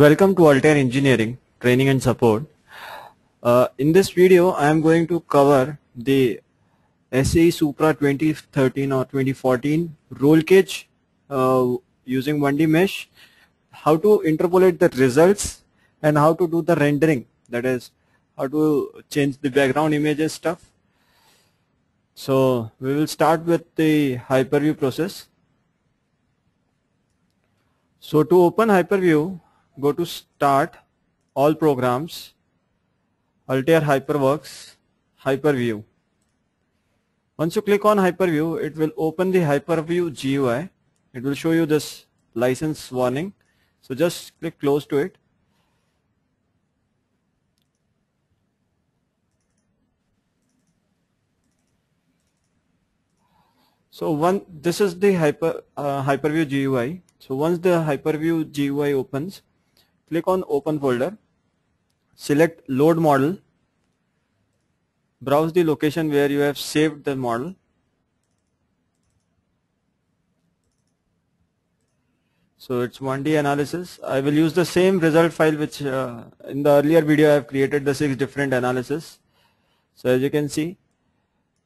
Welcome to Altair Engineering Training and Support. In this video, I am going to cover the SAE Supra 2013 or 2014 roll cage using 1D mesh, how to interpolate the results and how to do the rendering, that is how to change the background images stuff. So we will start with the Hyperview process. So to open Hyperview, go to Start, All Programs, Altair HyperWorks, Hyperview. Once you click on Hyperview, it will open the Hyperview GUI. It will show you this license warning. So just click close to it. So this is the Hyperview GUI. So once the Hyperview GUI opens, click on Open Folder, select Load Model, browse the location where you have saved the model. So it's 1D analysis. I will use the same result file which in the earlier video I have created the 6 different analysis. So as you can see,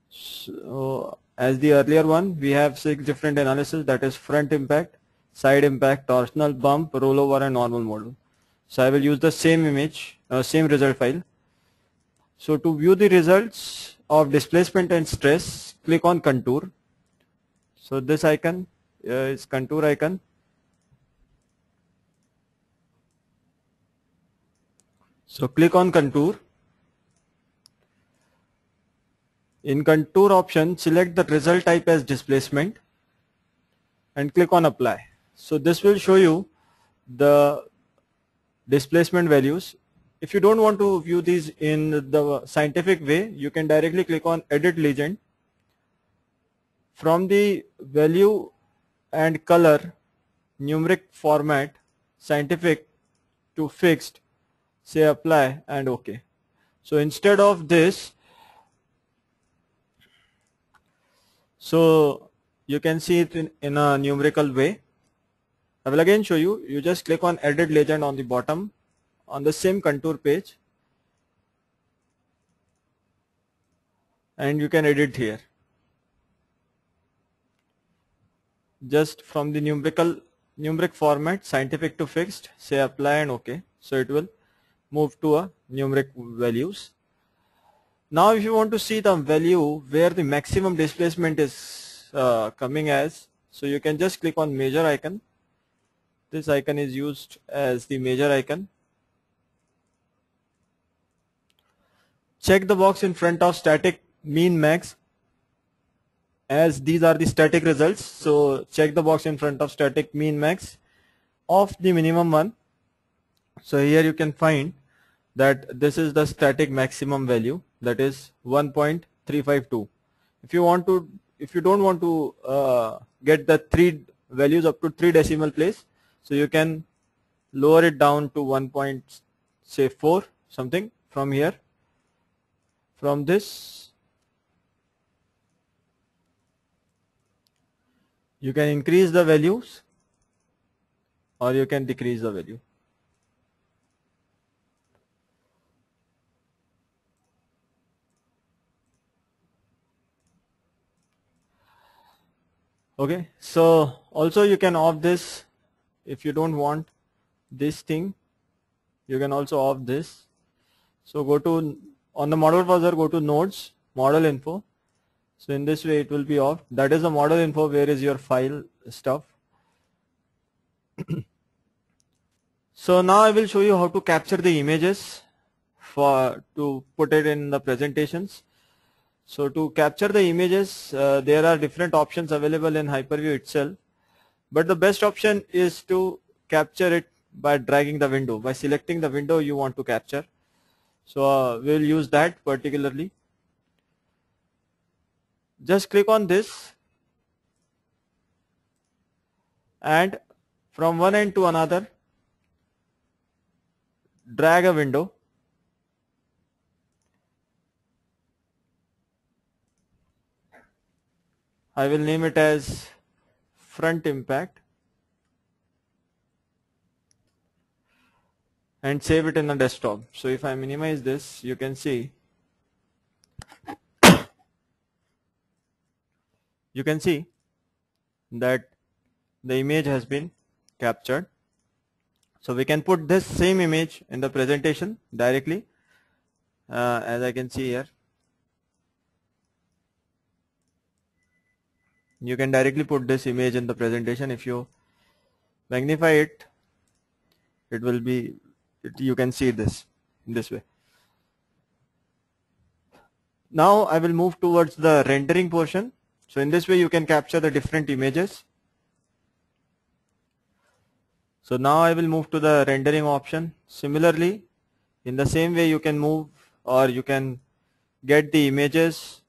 so as the earlier one, we have 6 different analysis, that is front impact, side impact, torsional, bump, rollover and normal model. So I will use the same image, same result file. So to view the results of displacement and stress, click on contour. So this icon is contour icon. So click on contour. In contour option, select the result type as displacement and click on apply. So this will show you the displacement values. If you don't want to view these in the scientific way, you can directly click on Edit Legend. From the value and color, numeric format, scientific to fixed, say apply and OK. So instead of this, so you can see it in a numerical way. I will again show you. You just click on Edit Legend on the bottom, on the same contour page, and you can edit here just from the numeric format, scientific to fixed, say apply and OK. So it will move to a numeric values. Now if you want to see the value where the maximum displacement is coming as, so you can just click on measure icon. This icon is used as the measure icon. Check the box in front of static, mean, max, as these are the static results. So check the box in front of static, mean, max of the minimum one. So here you can find that this is the static maximum value, that is 1.352. If you don't want to get the 3 values up to 3 decimal place, so you can lower it down to 1.4 something from here. From this, you can increase the values or you can decrease the value. Okay, so also you can off this. If you don't want this thing, you can also off this. So go to, on the model browser, go to nodes, model info. So in this way it will be off. That is the model info, where is your file stuff. So now I will show you how to capture the images to put it in the presentations. So to capture the images, there are different options available in Hyperview itself, but the best option is to capture it by dragging the window, by selecting the window you want to capture. So we will use that particularly. Just click on this, and from one end to another, drag a window. I will name it as front impact. and save it in the desktop. So if I minimize this, you can see that the image has been captured. So we can put this same image in the presentation directly, as I can see here. You can directly put this image in the presentation. If you magnify it, it will be, you can see this in this way. Now I will move towards the rendering portion. So in this way you can capture the different images. So now I will move to the rendering option. Similarly, in the same way you can move, or you can get the images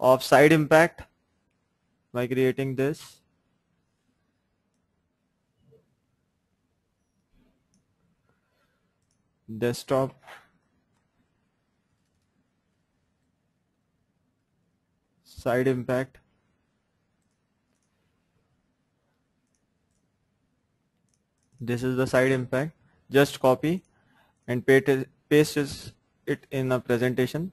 of side impact by creating this. Desktop. Side impact. This is the side impact. Just copy and paste it in a presentation.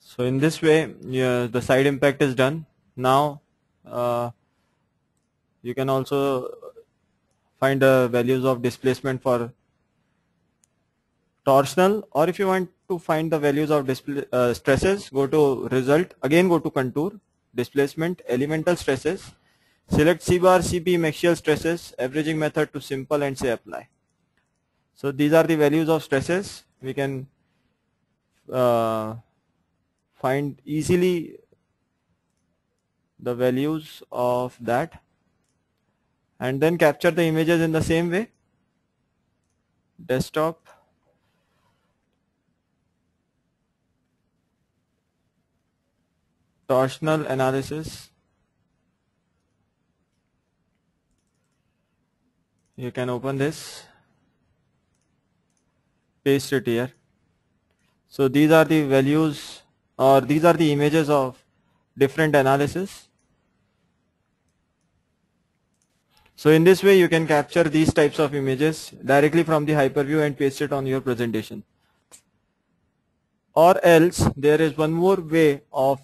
So in this way, yeah, the side impact is done. Now you can also find the values of displacement for torsional, or if you want to find the values of stresses, go to result, again go to contour, displacement, elemental stresses, select C-bar, CP, axial stresses, averaging method to simple, and say apply. So these are the values of stresses. We can find easily the values of that and then capture the images in the same way. Desktop. Torsional analysis. You can open this, paste it here. So these are the values, or these are the images of different analysis. So in this way you can capture these types of images directly from the Hyperview and paste it on your presentation. Or else there is one more way of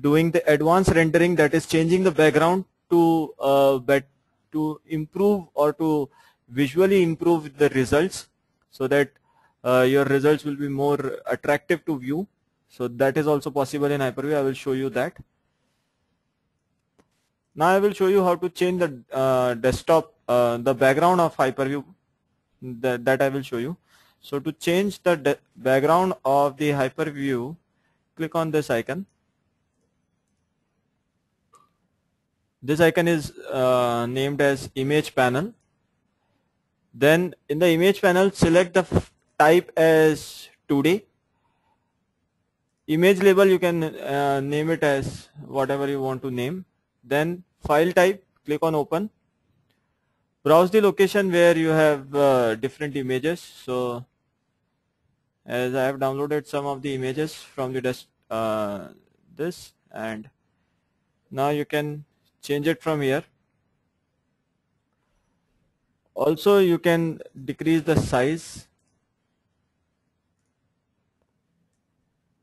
doing the advanced rendering, that is changing the background to improve, or to visually improve the results, so that your results will be more attractive to view. So that is also possible in Hyperview. I will show you that. Now I will show you how to change the desktop, the background of Hyperview. That I will show you. So to change the background of the Hyperview, click on this icon. This icon is named as image panel. Then in the image panel, select the type as 2D. Image label, you can name it as whatever you want to name. Then file type, click on open. Browse the location where you have different images. So as I have downloaded some of the images from the this, and now you can change it from here. Also you can decrease the size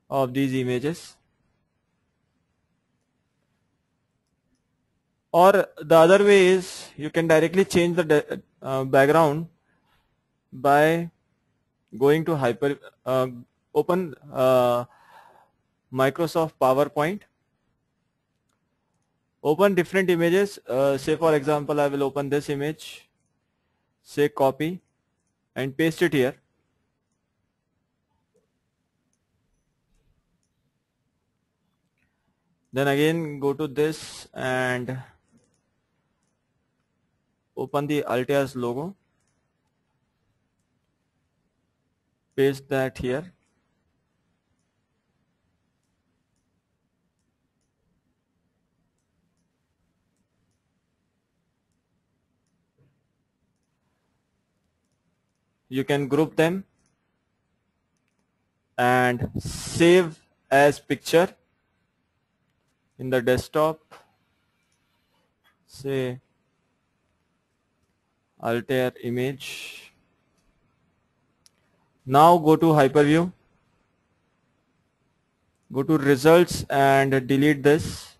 of these images. Or the other way is you can directly change the background by going to open Microsoft PowerPoint. Open different images, say for example I will open this image, say copy and paste it here. Then again go to this and open the Altair's logo, paste that here. You can group them and save as picture in the desktop, say Altair image. Now go to Hyperview, go to results and delete this.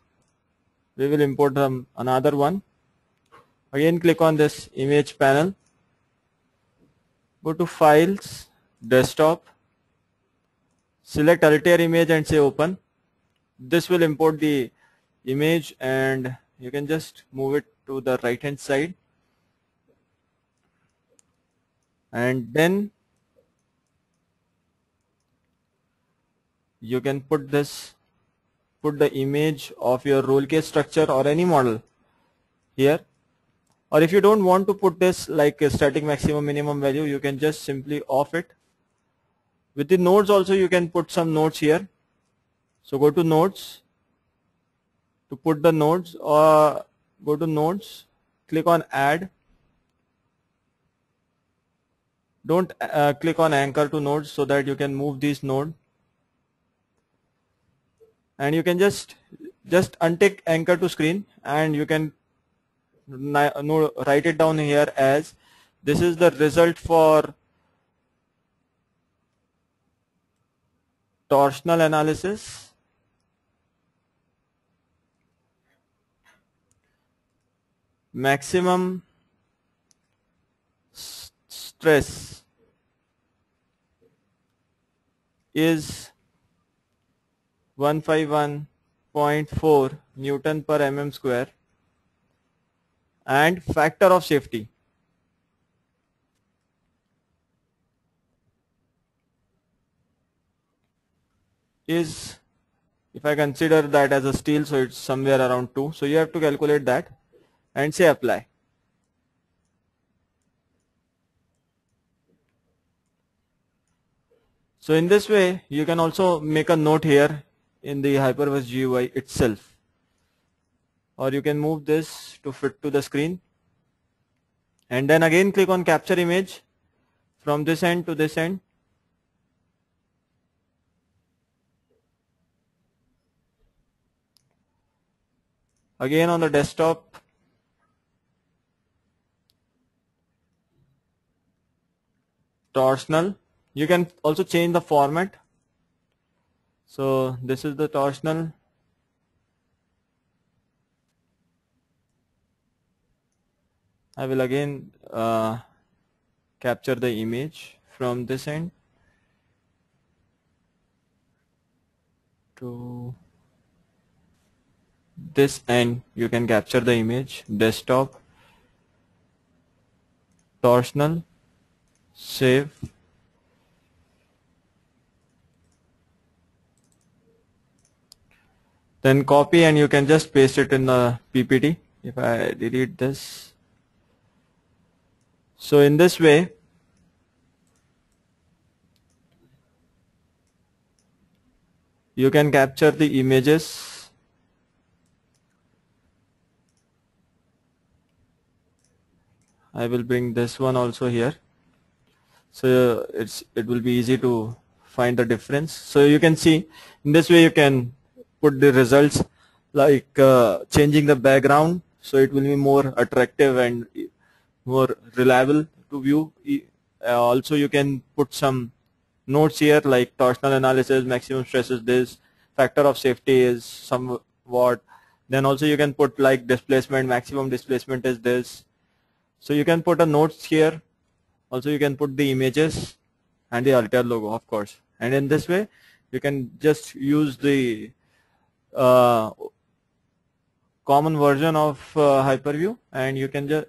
We will import another one. Again click on this image panel, go to files, desktop, select Altair image and say open. This will import the image and you can just move it to the right hand side and then you can put the image of your roll case structure or any model here. Or if you don't want to put this like a static maximum minimum value, you can just simply off it. With the nodes also you can put some nodes here. So go to nodes to put the nodes, or go to nodes, click on add. Don't click on anchor to nodes so that you can move this node. And you can just untick anchor to screen and you can write it down here as this is the result for torsional analysis maximum stress is 151.4 Newton per mm square and factor of safety. Is, if I consider that as a steel, so it's somewhere around 2. So you have to calculate that and say apply. So in this way you can also make a note here in the HyperWorks GUI itself, or you can move this to fit to the screen and then again click on capture image from this end to this end. Again on the desktop, torsional. You can also change the format. So this is the torsional. I will again capture the image from this end to this end. You can capture the image, desktop, torsional, save. Then copy and you can just paste it in the PPT. If I delete this, so in this way you can capture the images . I will bring this one also here, so it will be easy to find the difference. So you can see in this way you can put the results, like changing the background, so it will be more attractive and more reliable to view. Also you can put some notes here like torsional analysis, maximum stress is this, factor of safety is somewhat. Then also you can put like displacement, maximum displacement is this. So you can put a notes here. Also you can put the images and the Altair logo, of course. And in this way you can just use the common version of Hyperview and you can just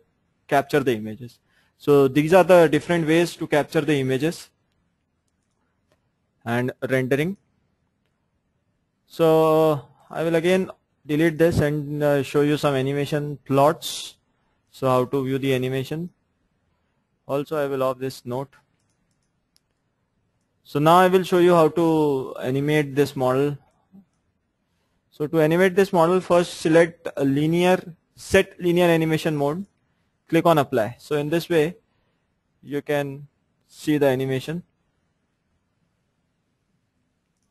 capture the images. So these are the different ways to capture the images and rendering. So I will again delete this and show you some animation plots. So how to view the animation. Also I will off this note. So now I will show you how to animate this model. So to animate this model, first select a set linear animation mode, click on apply. So in this way you can see the animation.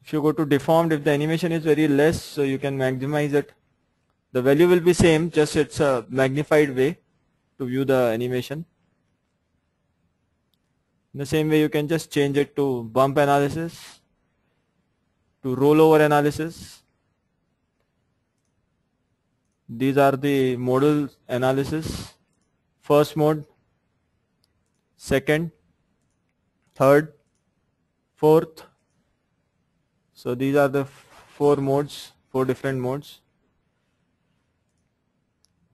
If you go to deformed, if the animation is very less, so you can maximize it. The value will be same, just it's a magnified way to view the animation. In the same way, you can just change it to bump analysis, to rollover analysis. These are the modal analysis. First mode, second, third, fourth. So these are the four different modes.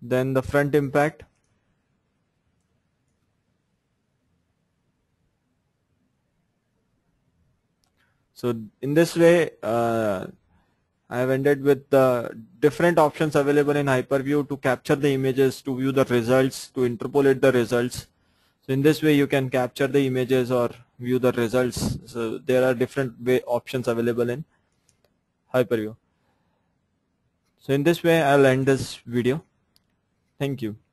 Then the front impact. So in this way, I have ended with the different options available in Hyperview to capture the images, to view the results, to interpolate the results. So in this way, you can capture the images or view the results. So there are different options available in Hyperview. So in this way, I'll end this video. Thank you.